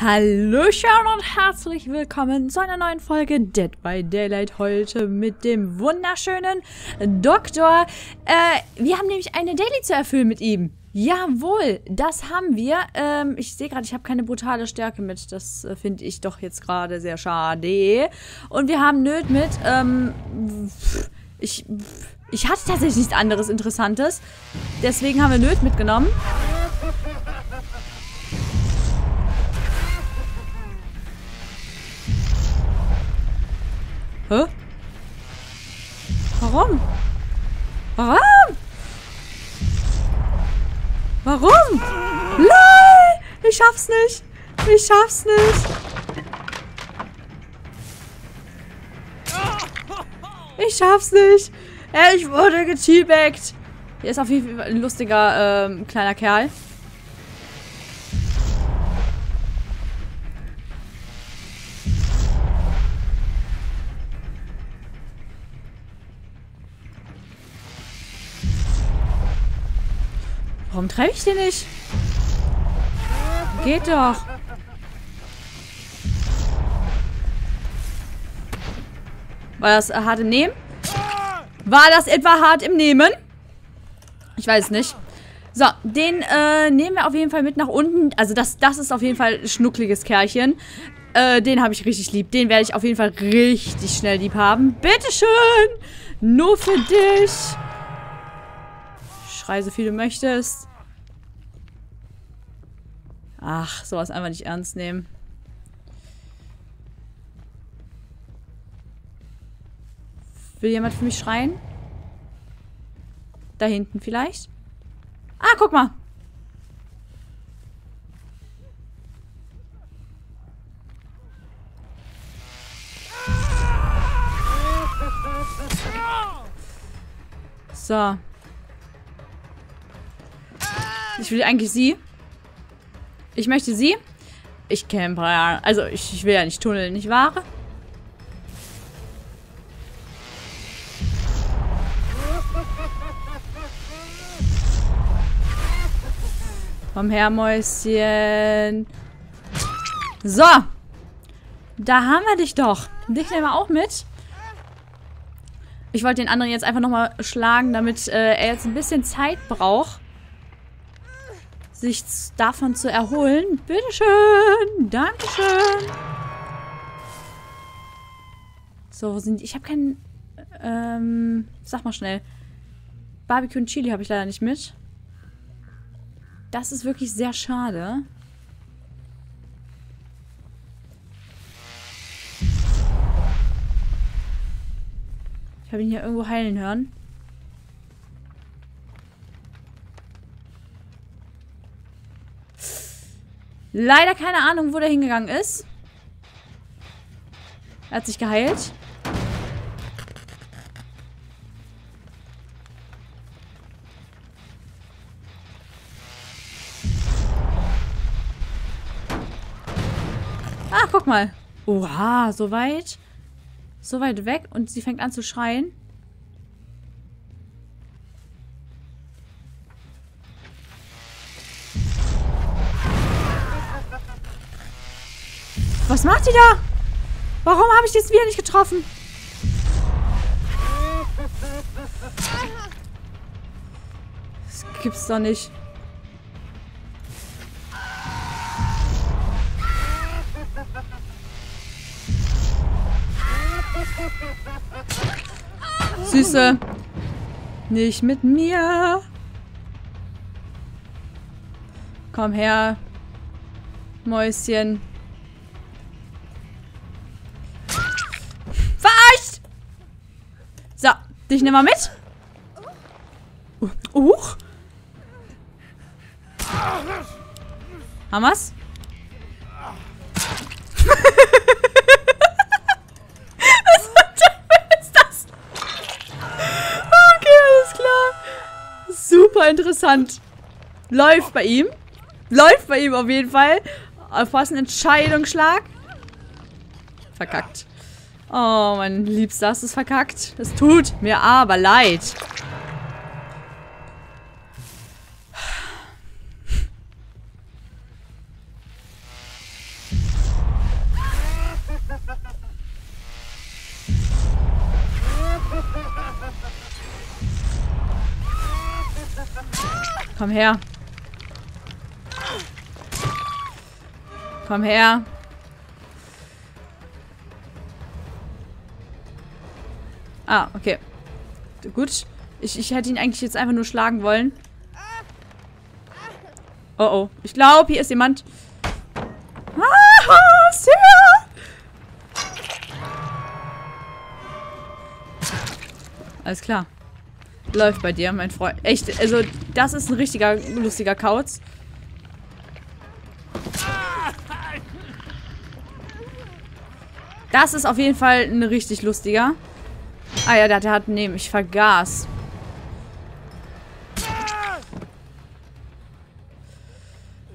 Hallöchen und herzlich willkommen zu einer neuen Folge Dead by Daylight, heute mit dem wunderschönen Doktor. Wir haben nämlich eine Daily zu erfüllen mit ihm. Jawohl, das haben wir. Ich sehe gerade, ich habe keine brutale Stärke mit. Das finde ich doch jetzt gerade sehr schade. Und wir haben Nöd mit. Ich hatte tatsächlich nichts anderes Interessantes. Deswegen haben wir Nöd mitgenommen. Hä? Warum? Warum? Warum? LOL! Ich schaff's nicht! Ich schaff's nicht! Ich schaff's nicht! Ich wurde geteabaggt! Hier ist auf jeden Fall ein lustiger, kleiner Kerl. Warum treffe ich den nicht? Geht doch. War das hart im Nehmen? War das etwa hart im Nehmen? Ich weiß nicht. So, den nehmen wir auf jeden Fall mit nach unten. Also das ist auf jeden Fall ein schnuckliges Kerlchen. Den habe ich richtig lieb. Den werde ich auf jeden Fall richtig schnell lieb haben. Bitteschön. Nur für dich. Schrei so viel du möchtest. Ach, sowas einfach nicht ernst nehmen. Will jemand für mich schreien? Da hinten vielleicht? Ah, guck mal. So. Ich will eigentlich sie. Ich möchte sie. Ich campe. Also, ich will ja nicht tunneln, nicht wahr? Komm her, Mäuschen. So. Da haben wir dich doch. Dich nehmen wir auch mit. Ich wollte den anderen jetzt einfach nochmal schlagen, damit er jetzt ein bisschen Zeit braucht, sich davon zu erholen. Bitteschön. Dankeschön. So, wo sind die? Ich habe keinen... sag mal schnell. Barbecue und Chili habe ich leider nicht mit. Das ist wirklich sehr schade. Ich habe ihn hier irgendwo heilen hören. Leider keine Ahnung, wo der hingegangen ist. Er hat sich geheilt. Ah, guck mal. Oha, so weit. So weit weg. Und sie fängt an zu schreien. Was macht die da? Warum habe ich das wieder nicht getroffen? Das gibt's doch nicht. Süße. Nicht mit mir. Komm her, Mäuschen. Dich nehmen wir mit. Uch. Haben wir's? Was ist das? Okay, alles klar. Super interessant. Läuft bei ihm. Läuft bei ihm auf jeden Fall. Auf was ein Entscheidungsschlag. Verkackt. Oh, mein Liebster, das ist verkackt. Es tut mir aber leid. Komm her. Komm her. Ah, okay. Gut. Ich hätte ihn eigentlich jetzt einfach nur schlagen wollen. Oh, oh. Ich glaube, hier ist jemand. Ah, sehr. Alles klar. Läuft bei dir, mein Freund. Echt, also das ist ein richtiger, lustiger Kauz. Das ist auf jeden Fall ein richtig lustiger. Ah ja, der hat neben. Ich vergaß.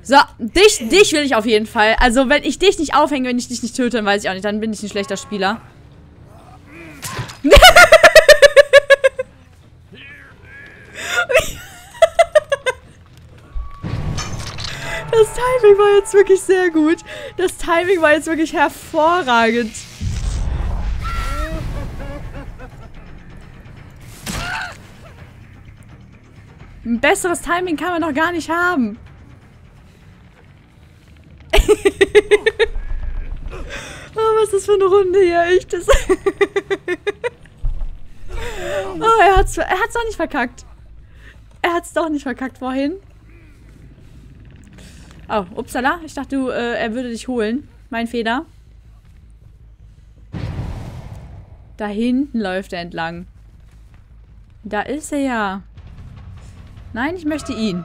So, dich will ich auf jeden Fall. Also, wenn ich dich nicht aufhänge, wenn ich dich nicht töte, dann weiß ich auch nicht. Dann bin ich ein schlechter Spieler. Das Timing war jetzt wirklich sehr gut. Das Timing war jetzt wirklich hervorragend. Ein besseres Timing kann man doch gar nicht haben. Oh, was ist das für eine Runde hier? Echt? Oh, er hat's doch nicht verkackt. Er hat's doch nicht verkackt vorhin. Oh, upsala. Ich dachte, er würde dich holen. Mein Fehler. Da hinten läuft er entlang. Da ist er ja. Nein, ich möchte ihn.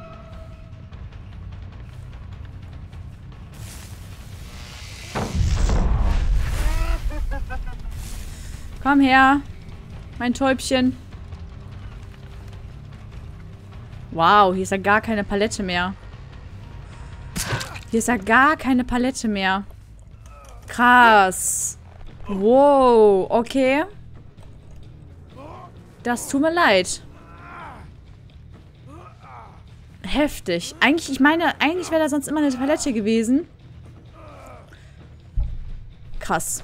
Komm her, mein Täubchen. Wow, hier ist ja gar keine Palette mehr. Hier ist ja gar keine Palette mehr. Krass. Wow, okay. Das tut mir leid. Heftig. Eigentlich, ich meine, eigentlich wäre da sonst immer eine Palette gewesen. Krass.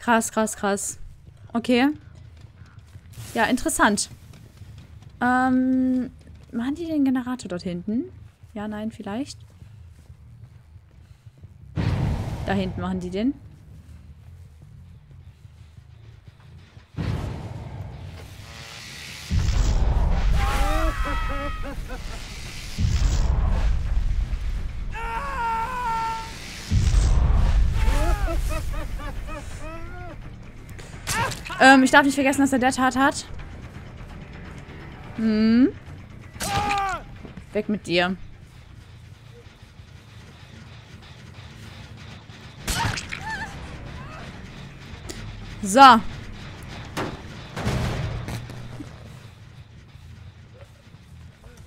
Krass, krass, krass. Okay. Ja, interessant. Machen die den Generator dort hinten? Ja, nein, vielleicht. Da hinten machen die den. Ich darf nicht vergessen, dass er Dead hat. Hm. Weg mit dir. So.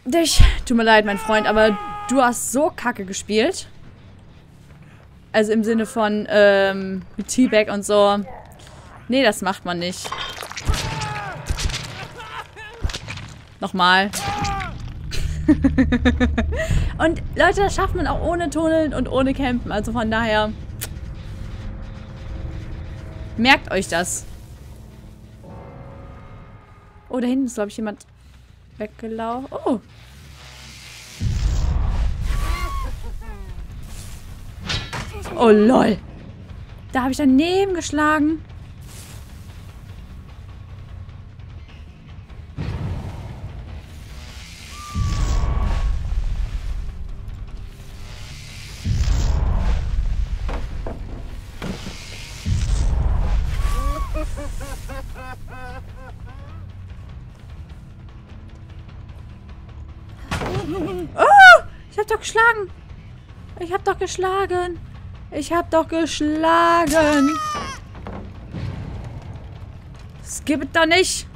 Dich. Tut mir leid, mein Freund, aber du hast so kacke gespielt. Also im Sinne von Teabag und so. Nee, das macht man nicht. Nochmal. Und Leute, das schafft man auch ohne Tunneln und ohne Campen. Also von daher... Merkt euch das. Oh, da hinten ist, glaube ich, jemand weggelaufen. Oh. Oh, lol. Da habe ich daneben geschlagen. Ich hab doch geschlagen. Ich hab doch geschlagen. Das gibt doch nicht.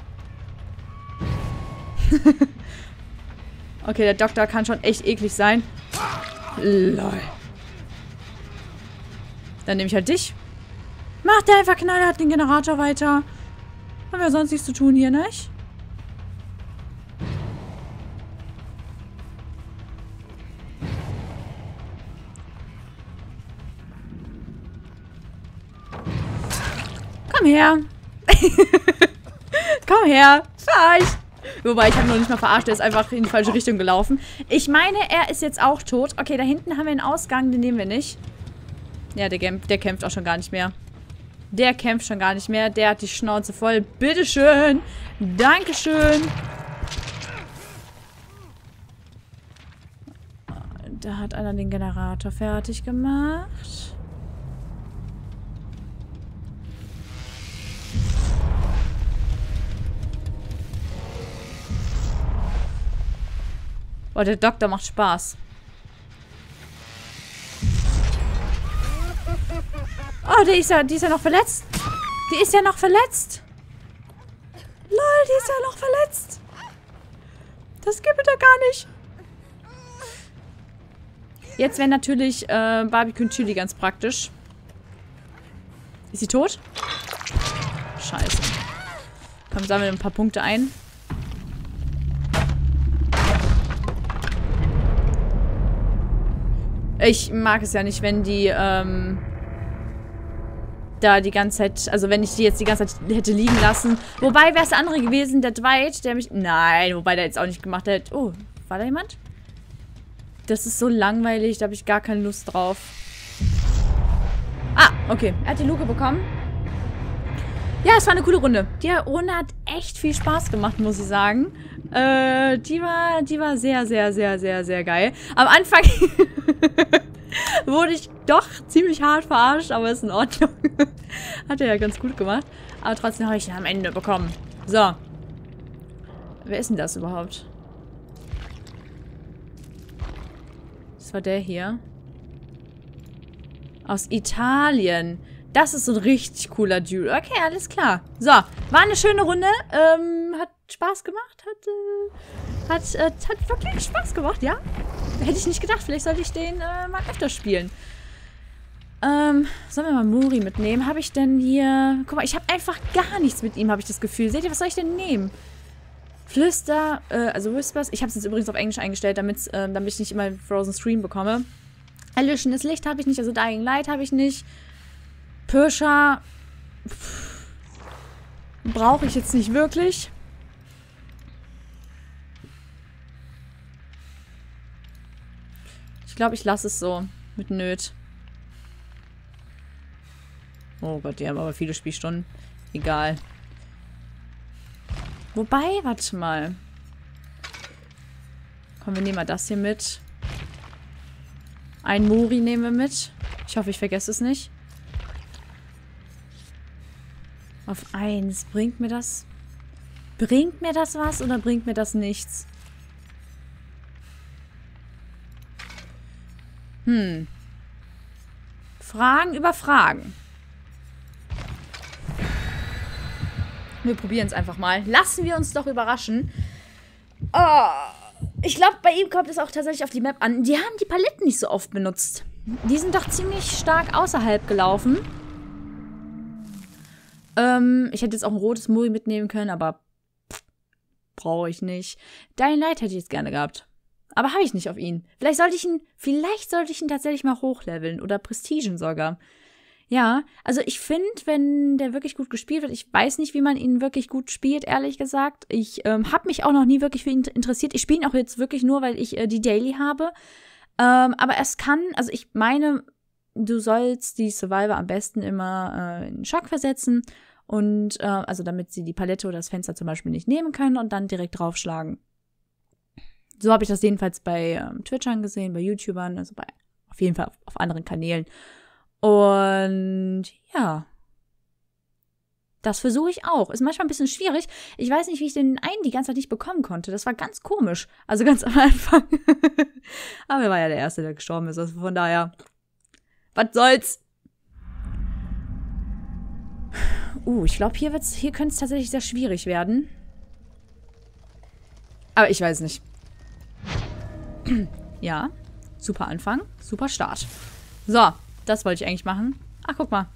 Okay, der Doktor kann schon echt eklig sein. Lol. Dann nehme ich halt dich. Mach der einfach knallhart den Generator weiter. Haben wir sonst nichts zu tun hier, nicht? Komm her. Komm her. Fahr ich. Wobei, ich habe noch nicht mal verarscht, er ist einfach in die falsche Richtung gelaufen. Ich meine, er ist jetzt auch tot. Okay, da hinten haben wir einen Ausgang, den nehmen wir nicht. Ja, der kämpft auch schon gar nicht mehr. Der kämpft schon gar nicht mehr. Der hat die Schnauze voll. Bitteschön. Dankeschön. Da hat einer den Generator fertig gemacht. Boah, der Doktor macht Spaß. Oh, die ist ja noch verletzt. Die ist ja noch verletzt. Lol, die ist ja noch verletzt. Das gibt es doch gar nicht. Jetzt wäre natürlich Barbecue und Chili ganz praktisch. Ist sie tot? Scheiße. Komm, sammeln ein paar Punkte ein. Ich mag es ja nicht, wenn die da die ganze Zeit, also wenn ich die jetzt die ganze Zeit hätte liegen lassen. Wobei wäre es der andere gewesen, der Dwight, der mich... Nein, wobei der jetzt auch nicht gemacht hat. Oh, war da jemand? Das ist so langweilig, da habe ich gar keine Lust drauf. Ah, okay. Er hat die Luke bekommen. Ja, es war eine coole Runde. Die Runde hat echt viel Spaß gemacht, muss ich sagen. Die war sehr, sehr, sehr, sehr, sehr geil. Am Anfang wurde ich doch ziemlich hart verarscht, aber ist in Ordnung. Hat er ja ganz gut gemacht. Aber trotzdem habe ich ihn am Ende bekommen. So. Wer ist denn das überhaupt? Das war der hier. Aus Italien. Das ist so ein richtig cooler Dude. Okay, alles klar. So, war eine schöne Runde. Hat Spaß gemacht. Hat wirklich Spaß gemacht, ja? Hätte ich nicht gedacht. Vielleicht sollte ich den mal öfter spielen. Sollen wir mal Mori mitnehmen? Habe ich denn hier... Guck mal, ich habe einfach gar nichts mit ihm, habe ich das Gefühl. Seht ihr, was soll ich denn nehmen? Flüster, also Whispers. Ich habe es jetzt übrigens auf Englisch eingestellt, damit ich nicht immer Frozen Stream bekomme. Erlöschendes Licht habe ich nicht, also Dying Light habe ich nicht. Pirscher brauche ich jetzt nicht wirklich. Ich glaube, ich lasse es so. Mit Nöt. Oh Gott, die haben aber viele Spielstunden. Egal. Wobei, warte mal. Komm, wir nehmen mal das hier mit. Ein Mori nehmen wir mit. Ich hoffe, ich vergesse es nicht. Auf 1. Bringt mir das? Bringt mir das was oder bringt mir das nichts? Hm. Fragen über Fragen. Wir probieren es einfach mal. Lassen wir uns doch überraschen. Oh, ich glaube, bei ihm kommt es auch tatsächlich auf die Map an. Die haben die Paletten nicht so oft benutzt. Die sind doch ziemlich stark außerhalb gelaufen. Ich hätte jetzt auch ein rotes Mori mitnehmen können, aber brauche ich nicht. Dying Light hätte ich jetzt gerne gehabt. Aber habe ich nicht auf ihn. Vielleicht sollte ich ihn tatsächlich mal hochleveln oder prestigen sogar. Ja, also ich finde, wenn der wirklich gut gespielt wird, ich weiß nicht, wie man ihn wirklich gut spielt, ehrlich gesagt. Ich habe mich auch noch nie wirklich für ihn interessiert. Ich spiele ihn auch jetzt wirklich nur, weil ich die Daily habe. Aber es kann, also ich meine, du sollst die Survivor am besten immer in Schock versetzen. Und, also damit sie die Palette oder das Fenster zum Beispiel nicht nehmen können und dann direkt draufschlagen. So habe ich das jedenfalls bei Twitchern gesehen, bei YouTubern, also bei, auf jeden Fall auf anderen Kanälen. Und ja, das versuche ich auch. Ist manchmal ein bisschen schwierig. Ich weiß nicht, wie ich den einen die ganze Zeit nicht bekommen konnte. Das war ganz komisch. Also ganz am Anfang. Aber er war ja der Erste, der gestorben ist. Also von daher, was soll's? Ich glaube, hier könnte es tatsächlich sehr schwierig werden. Aber ich weiß nicht. Ja, super Anfang, super Start. So. Das wollte ich eigentlich machen. Ach, guck mal.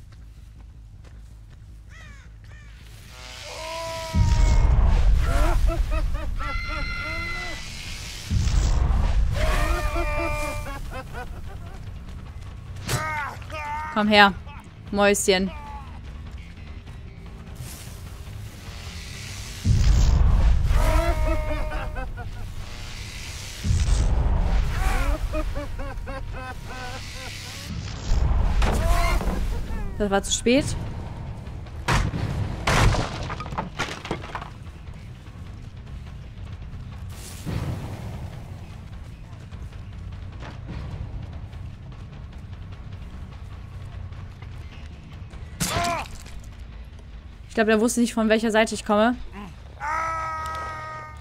Komm her, Mäuschen. Das war zu spät. Ich glaube, der wusste nicht, von welcher Seite ich komme.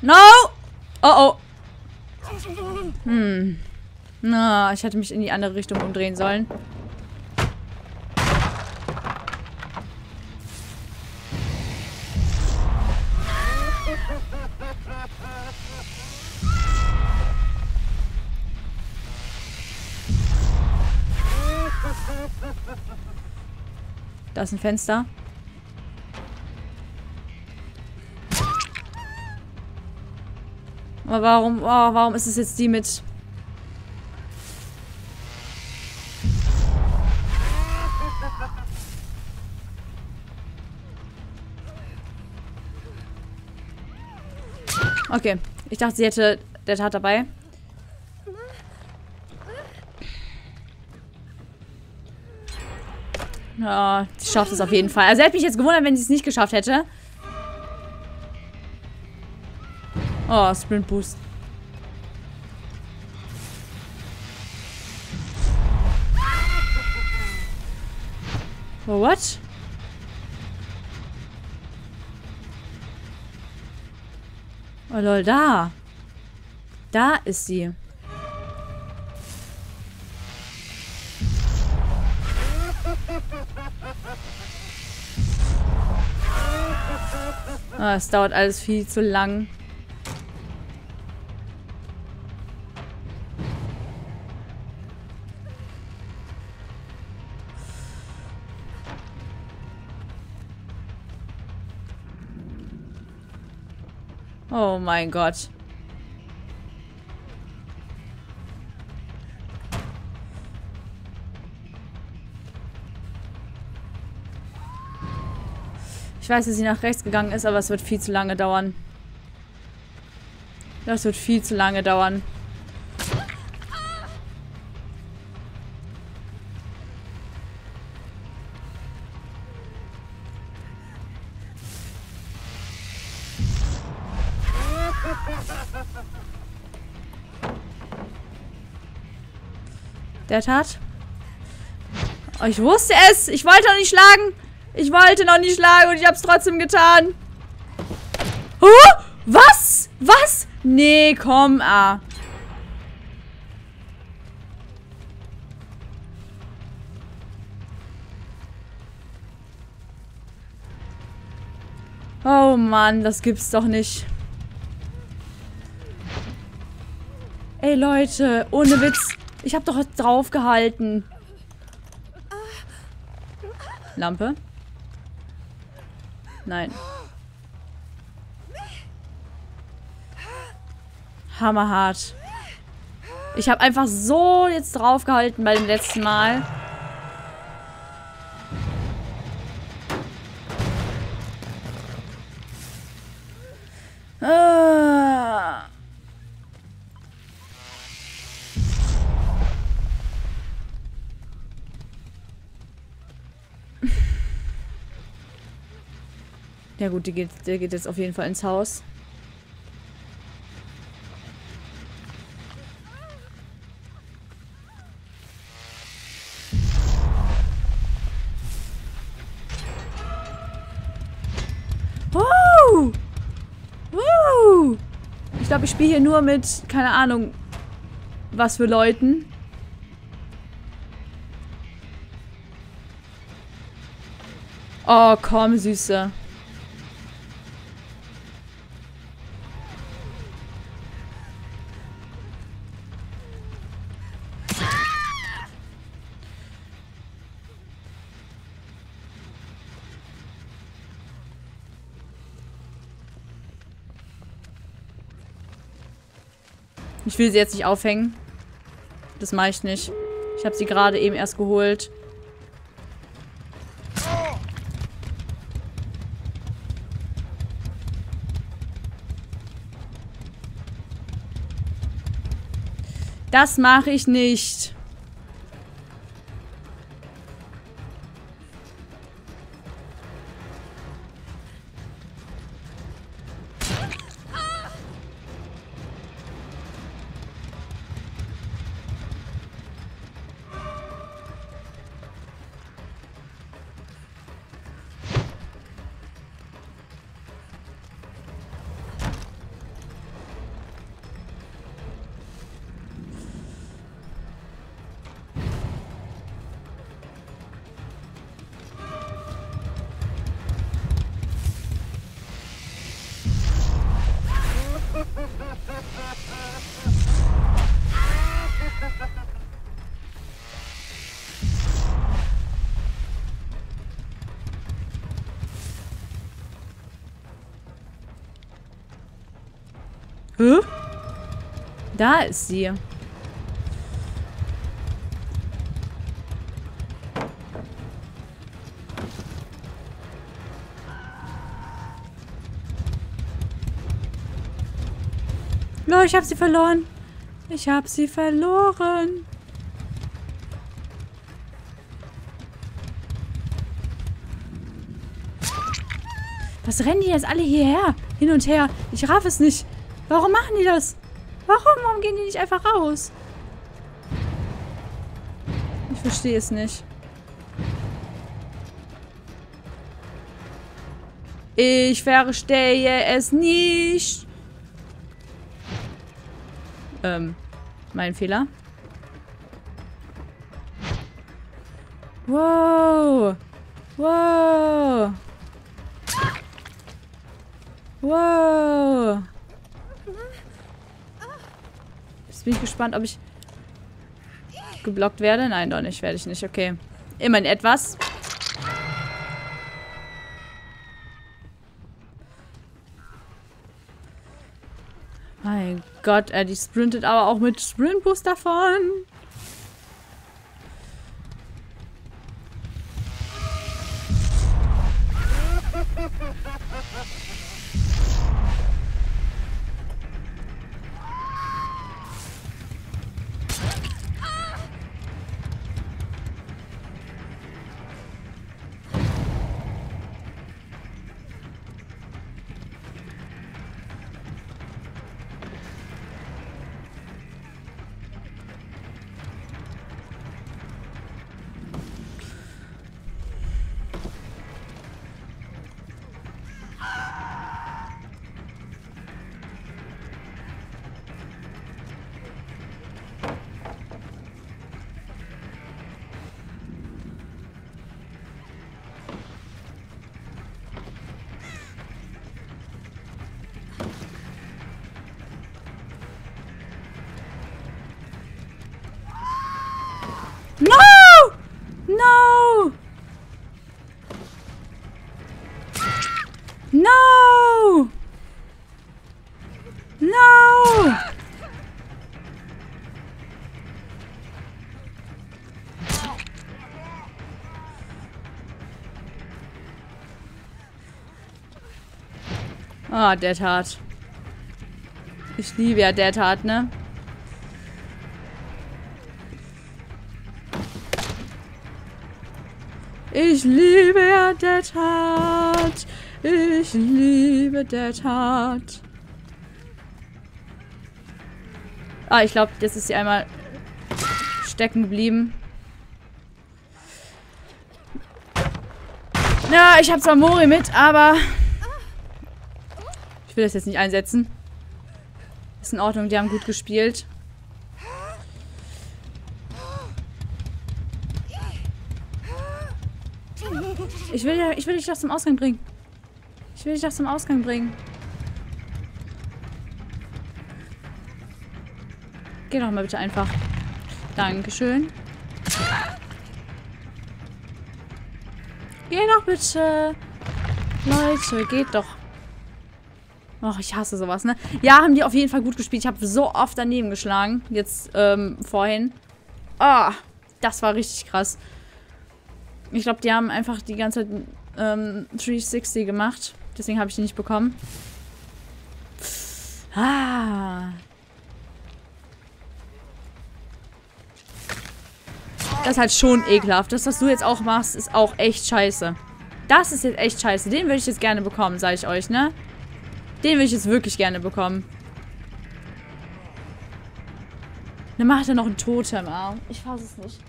No! Oh, oh. Na, ich hätte mich in die andere Richtung umdrehen sollen. Da ist ein Fenster. Aber warum, warum ist es jetzt die mit... Okay, ich dachte, sie hätte der Tat dabei. Ja, sie schafft es auf jeden Fall. Also hätte mich jetzt gewundert, wenn sie es nicht geschafft hätte. Oh, Sprint Boost. Oh, what? Oh lol, da. Da ist sie. Oh, es dauert alles viel zu lang. Oh mein Gott. Ich weiß, dass sie nach rechts gegangen ist, aber es wird viel zu lange dauern. Das wird viel zu lange dauern. Der Tat. Oh, ich wusste es. Ich wollte noch nicht schlagen. Ich wollte noch nicht schlagen und ich habe es trotzdem getan. Huh? Was? Was? Nee, komm. Ah. Oh Mann, das gibt's doch nicht. Ey Leute, ohne Witz. Ich hab doch drauf gehalten. Lampe? Nein. Hammerhart. Ich habe einfach so jetzt drauf gehalten bei dem letzten Mal. Ja gut, der geht jetzt auf jeden Fall ins Haus. Woo! Woo! Ich glaube, ich spiele hier nur mit, keine Ahnung, was für Leuten. Oh, komm, Süße. Ich will sie jetzt nicht aufhängen. Das mache ich nicht. Ich habe sie gerade eben erst geholt. Das mache ich nicht. Hä? Da ist sie. No, ich hab sie verloren. Ich hab sie verloren. Was rennen die jetzt alle hierher? Hin und her. Ich raff es nicht. Warum machen die das? Warum gehen die nicht einfach raus? Ich verstehe es nicht. Ich verstehe es nicht. Mein Fehler. Wow. Wow. Wow. Jetzt bin ich gespannt, ob ich geblockt werde. Nein, doch nicht. Werde ich nicht. Okay. Immerhin etwas. Mein Gott, die sprintet aber auch mit Sprintbus davon. Ah, Dead Heart. Ich liebe ja Dead Heart, ne? Ich liebe ja Dead Heart. Ich liebe Dead Heart. Ah, ich glaube, jetzt ist sie einmal stecken geblieben. Ja, ich habe zwar Mori mit, aber... Ich will das jetzt nicht einsetzen. Ist in Ordnung, die haben gut gespielt. Ich will dich doch zum Ausgang bringen. Ich will dich doch zum Ausgang bringen. Geh doch mal bitte einfach. Dankeschön. Geh doch bitte. Leute, geht doch. Och, ich hasse sowas, ne? Ja, haben die auf jeden Fall gut gespielt. Ich habe so oft daneben geschlagen. Jetzt, vorhin. Ah, das war richtig krass. Ich glaube, die haben einfach die ganze Zeit 360 gemacht. Deswegen habe ich die nicht bekommen. Ah. Das ist halt schon ekelhaft. Das, was du jetzt auch machst, ist auch echt scheiße. Das ist jetzt echt scheiße. Den würde ich jetzt gerne bekommen, sage ich euch, ne? Den will ich jetzt wirklich gerne bekommen. Dann macht er noch ein Totem. Ah. Ich fass es nicht.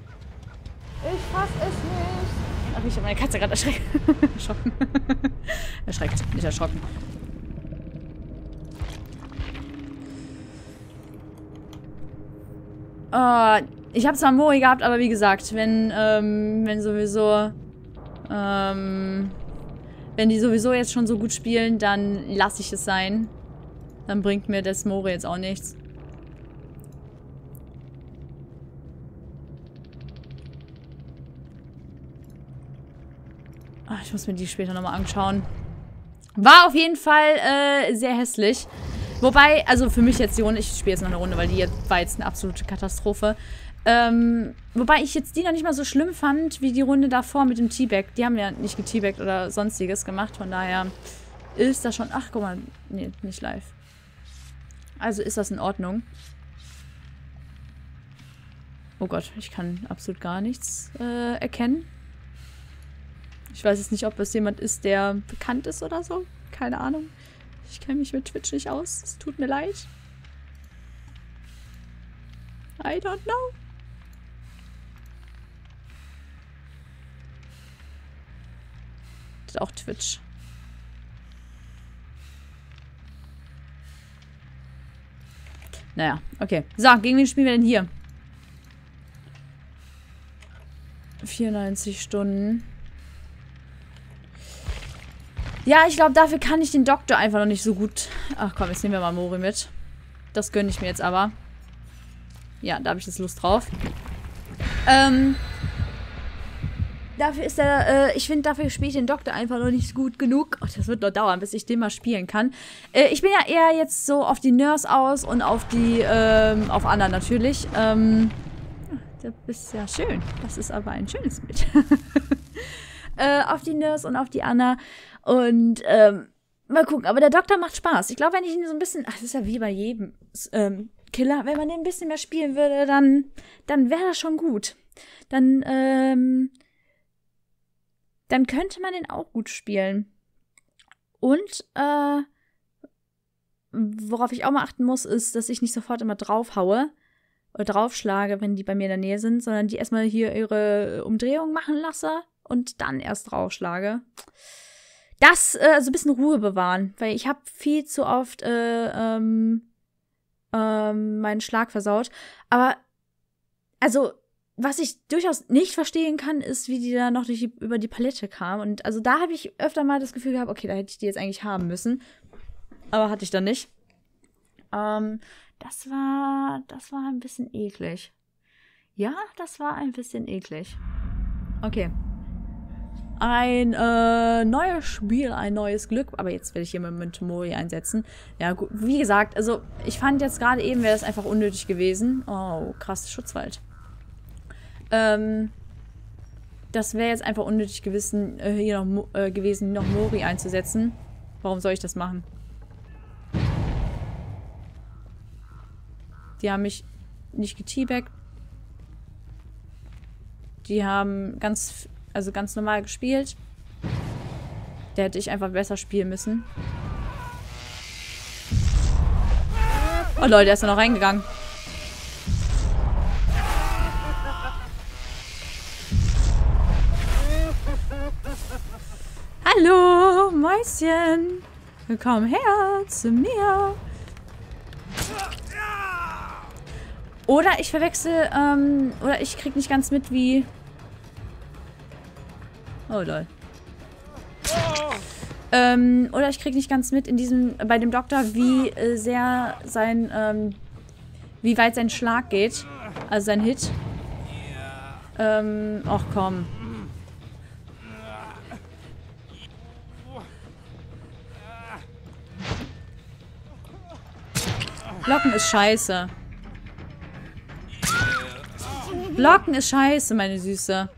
Ich fass es nicht. Ach, ich habe meine Katze gerade erschreckt. Erschrocken. Erschreckt, nicht erschrocken. Ich habe zwar Mori gehabt, aber wie gesagt, wenn sowieso... Wenn die sowieso jetzt schon so gut spielen, dann lasse ich es sein. Dann bringt mir das Mori jetzt auch nichts. Ach, ich muss mir die später nochmal anschauen. War auf jeden Fall sehr hässlich. Wobei, also für mich jetzt die Runde, ich spiele jetzt noch eine Runde, weil die war jetzt eine absolute Katastrophe. Wobei ich jetzt die noch nicht mal so schlimm fand, wie die Runde davor mit dem Teabag. Die haben ja nicht geteabagt oder sonstiges gemacht, von daher ist das schon... Ach, guck mal, nee, nicht live. Also ist das in Ordnung. Oh Gott, ich kann absolut gar nichts erkennen. Ich weiß jetzt nicht, ob es jemand ist, der bekannt ist oder so. Keine Ahnung. Ich kenne mich mit Twitch nicht aus. Es tut mir leid. I don't know. Das ist auch Twitch. Naja, okay. So, gegen wen spielen wir denn hier? 94 Stunden. Ja, ich glaube, dafür kann ich den Doktor einfach noch nicht so gut... Ach komm, jetzt nehmen wir mal Mori mit. Das gönne ich mir jetzt aber. Ja, da habe ich jetzt Lust drauf. Dafür ist der... ich finde, dafür spiele ich den Doktor einfach noch nicht gut genug. Ach, das wird noch dauern, bis ich den mal spielen kann. Ich bin ja eher jetzt so auf die Nurse aus und auf die... auf Anna natürlich. Das ist ja schön. Das ist aber ein schönes Bild. Auf die Nurse und auf die Anna. Und mal gucken. Aber der Doktor macht Spaß. Ich glaube, wenn ich ihn so ein bisschen... Ach, das ist ja wie bei jedem Killer. Wenn man den ein bisschen mehr spielen würde, dann wäre das schon gut. Dann könnte man den auch gut spielen. Und worauf ich auch mal achten muss, ist, dass ich nicht sofort immer draufhaue. Oder draufschlage, wenn die bei mir in der Nähe sind, sondern die erstmal hier ihre Umdrehung machen lasse und dann erst draufschlage. Das, so ein bisschen Ruhe bewahren, weil ich habe viel zu oft meinen Schlag versaut. Aber, also, was ich durchaus nicht verstehen kann, ist, wie die da noch über die Palette kam. Und also da habe ich öfter mal das Gefühl gehabt, okay, da hätte ich die jetzt eigentlich haben müssen. Aber hatte ich dann nicht. Das war ein bisschen eklig. Ja, das war ein bisschen eklig. Okay. Ein neues Spiel, ein neues Glück. Aber jetzt werde ich hier mit Mori einsetzen. Ja, gut. Wie gesagt, also ich fand jetzt gerade eben, wäre das einfach unnötig gewesen. Oh, krass, Schutzwald. Das wäre jetzt einfach unnötig gewesen, noch Mori einzusetzen. Warum soll ich das machen? Die haben mich nicht geteabagt. Die haben ganz normal gespielt. Da hätte ich einfach besser spielen müssen. Oh Leute, der ist da noch reingegangen. Hallo, Mäuschen. Komm her zu mir. Oder ich verwechsel, oder ich krieg nicht ganz mit, wie... Oh, lol. Oder ich krieg nicht ganz mit bei dem Doktor, wie sehr wie weit sein Schlag geht. Also sein Hit. Ach komm. Blocken ist scheiße. Blocken ist scheiße, meine Süße.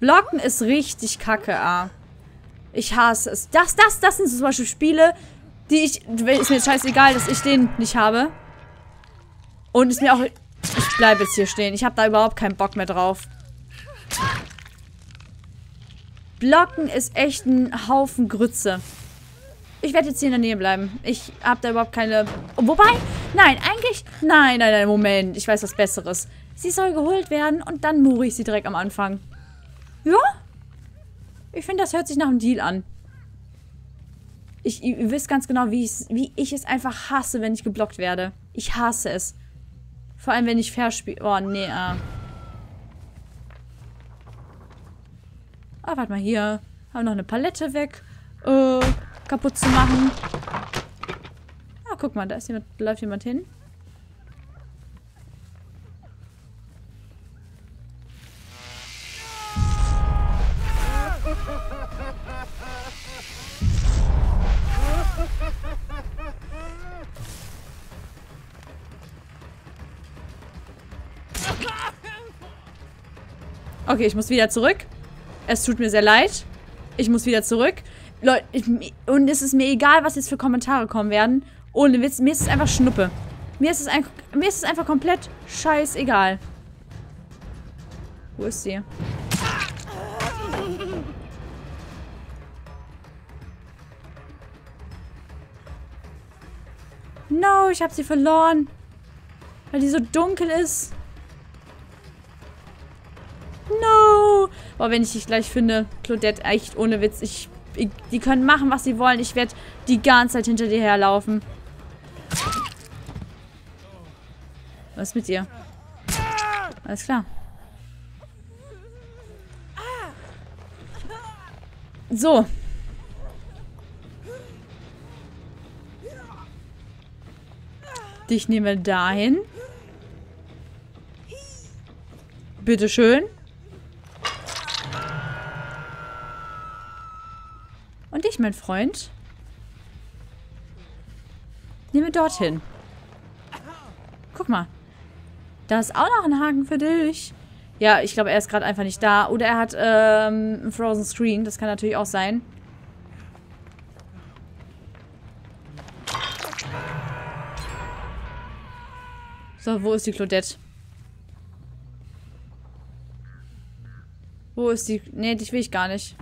Blocken ist richtig kacke, Ich hasse es. Das sind so zum Beispiel Spiele, ist mir scheißegal, dass ich den nicht habe. Und ist mir auch... Ich bleibe jetzt hier stehen. Ich habe da überhaupt keinen Bock mehr drauf. Blocken ist echt ein Haufen Grütze. Ich werde jetzt hier in der Nähe bleiben. Ich habe da überhaupt keine... Wobei... Nein, eigentlich... Nein, Moment. Ich weiß was Besseres. Sie soll geholt werden und dann mure ich sie direkt am Anfang. Ja? Ich finde, das hört sich nach einem Deal an. Ihr wisst ganz genau, wie ich es einfach hasse, wenn ich geblockt werde. Ich hasse es. Vor allem, wenn ich fair spiele... Oh, nee. Oh, warte mal hier. Haben noch eine Palette weg. Kaputt zu machen. Ah, guck mal, läuft jemand hin. Okay, ich muss wieder zurück. Es tut mir sehr leid. Ich muss wieder zurück. Leute, und es ist mir egal, was jetzt für Kommentare kommen werden. Ohne Witz, mir ist es einfach Schnuppe. Mir ist es einfach komplett scheißegal. Wo ist sie? No, ich habe sie verloren. Weil die so dunkel ist. No. Boah, wenn ich dich gleich finde, Claudette, echt ohne Witz. Die können machen, was sie wollen. Ich werde die ganze Zeit hinter dir herlaufen. Was ist mit dir? Alles klar. So. Dich nehmen wir dahin. Bitteschön. Und dich, mein Freund. Nehmen wir dorthin. Guck mal. Da ist auch noch ein Haken für dich. Ja, ich glaube, er ist gerade einfach nicht da. Oder er hat einen Frozen Stream. Das kann natürlich auch sein. So, wo ist die Claudette? Wo ist die... Nee, dich will ich gar nicht.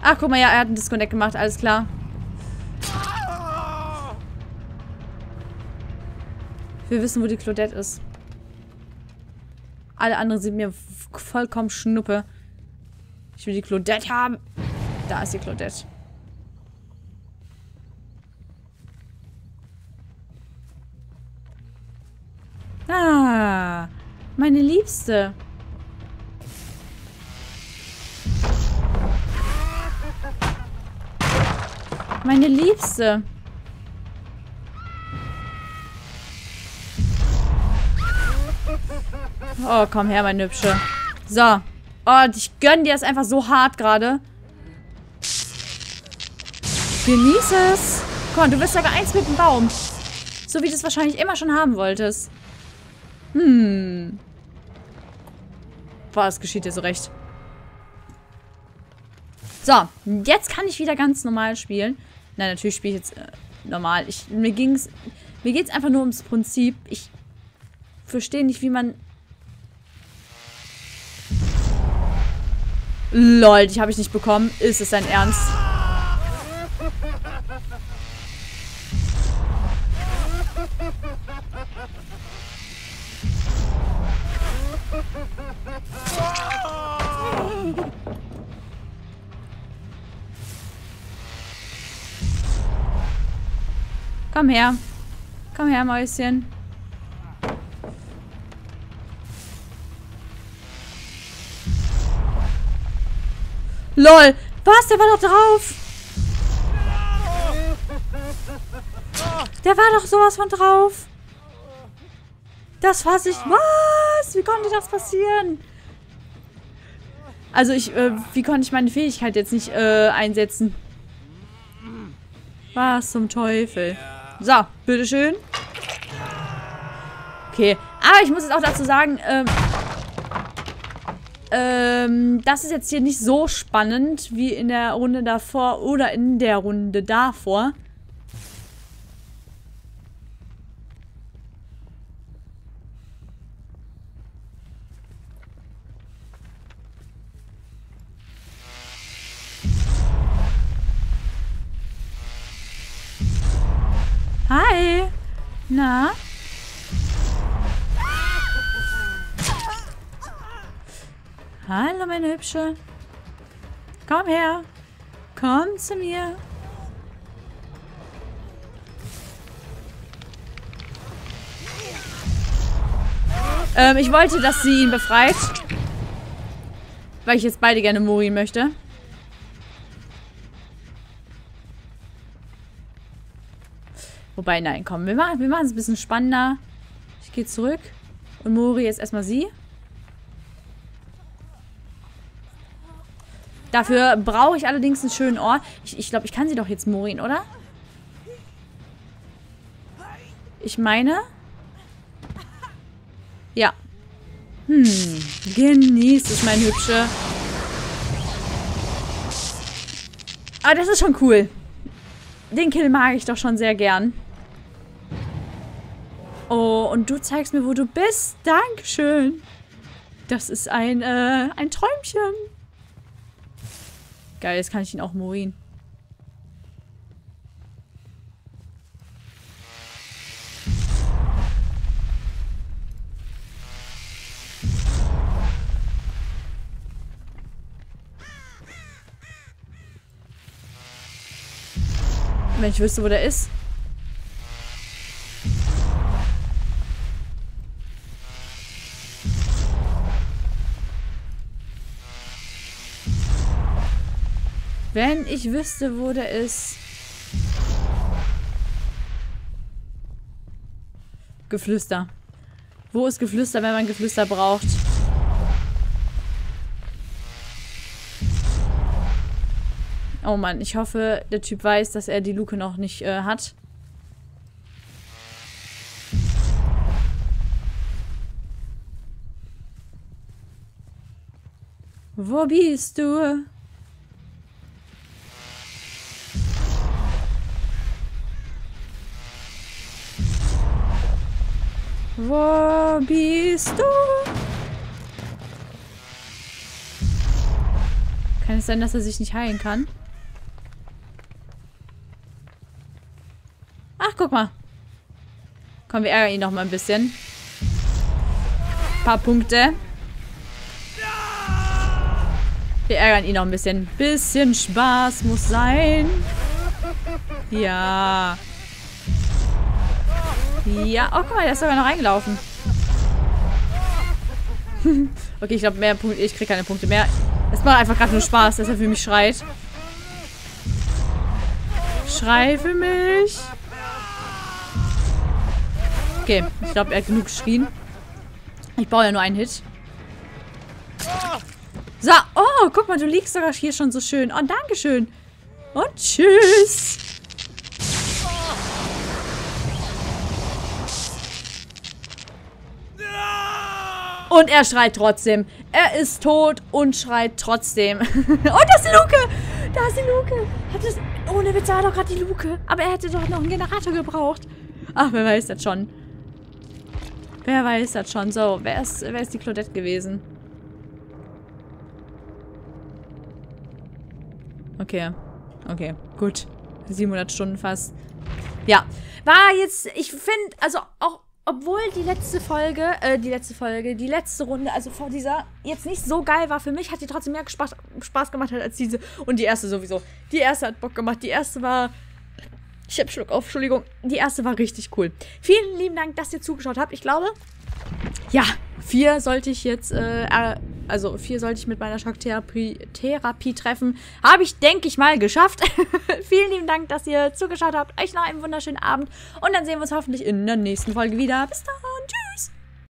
Ach, guck mal, ja, er hat einen Disconnect gemacht. Alles klar. Wir wissen, wo die Claudette ist. Alle anderen sind mir vollkommen Schnuppe. Ich will die Claudette haben. Da ist die Claudette. Ah, meine Liebste. Meine Liebste. Oh, komm her, meine Hübsche. So. Oh, ich gönn dir es einfach so hart gerade. Genieß es. Komm, du bist sogar eins mit dem Baum. So wie du es wahrscheinlich immer schon haben wolltest. Hm. Boah, das geschieht dir so recht. So, jetzt kann ich wieder ganz normal spielen. Nein, natürlich spiele ich jetzt normal. Mir geht's einfach nur ums Prinzip. Ich verstehe nicht, wie man... Lol, die habe ich nicht bekommen. Ist es dein Ernst? Komm her. Komm her, Mäuschen. LOL! Was? Der war doch drauf! Der war doch sowas von drauf! Das fass ich... Was? Wie konnte das passieren? Also ich... wie konnte ich meine Fähigkeit jetzt nicht einsetzen? Was zum Teufel? So, bitteschön. Okay. Aber ich muss jetzt auch dazu sagen... das ist jetzt hier nicht so spannend wie in der Runde davor oder in der Runde davor. Hi! Na? Hallo, meine Hübsche. Komm her. Komm zu mir. Ich wollte, dass sie ihn befreit. Weil ich jetzt beide gerne Mori möchte. Wobei, nein, komm. Wir machen es ein bisschen spannender. Ich gehe zurück. Und Mori ist erstmal sie. Dafür brauche ich allerdings einen schönen Ort. Ich glaube, ich kann sie doch jetzt Mori, oder? Ich meine... Ja. Hm. Genieß es, mein Hübsche. Ah, das ist schon cool. Den Kill mag ich doch schon sehr gern. Oh, und du zeigst mir, wo du bist. Dankeschön. Das ist ein Träumchen. Geil, jetzt kann ich ihn auch Morin. Wenn ich wüsste, wo der ist. Wenn ich wüsste, wo der ist. Geflüster. Wo ist Geflüster, wenn man Geflüster braucht? Oh Mann, ich hoffe, der Typ weiß, dass er die Luke noch nicht hat. Wo bist du? Wo bist du? Kann es sein, dass er sich nicht heilen kann? Ach, guck mal. Komm, wir ärgern ihn noch mal ein bisschen. Ein paar Punkte. Wir ärgern ihn noch ein bisschen. Bisschen Spaß muss sein. Ja. Ja. Oh, guck mal, der ist sogar noch reingelaufen. Okay, ich glaube, mehr Punkte. Ich kriege keine Punkte mehr. Es macht einfach gerade nur Spaß, dass er für mich schreit. Schrei für mich. Okay, ich glaube, er hat genug geschrien. Ich brauche ja nur einen Hit. So, oh, guck mal, du liegst sogar hier schon so schön. Oh, dankeschön. Und tschüss. Und er schreit trotzdem. Er ist tot und schreit trotzdem. Und da ist die Luke. Da ist die Luke. Ohne Witz, er hat doch gerade die Luke. Aber er hätte doch noch einen Generator gebraucht. Ach, wer weiß das schon. Wer weiß das schon? So, wer ist die Claudette gewesen? Okay. Okay, gut. 700 Stunden fast. Ja. War jetzt, ich finde, also auch, obwohl die letzte Runde, also vor dieser, jetzt nicht so geil war, für mich hat die trotzdem mehr Spaß gemacht als diese. Und die erste sowieso. Die erste hat Bock gemacht. Die erste war... Ich hab Schluck auf, Entschuldigung. Die erste war richtig cool. Vielen lieben Dank, dass ihr zugeschaut habt. Ich glaube, ja, 4 sollte ich jetzt, also 4 sollte ich mit meiner Schocktherapie treffen. Habe ich, denke ich mal, geschafft. Vielen lieben Dank, dass ihr zugeschaut habt. Euch noch einen wunderschönen Abend. Und dann sehen wir uns hoffentlich in der nächsten Folge wieder. Bis dann.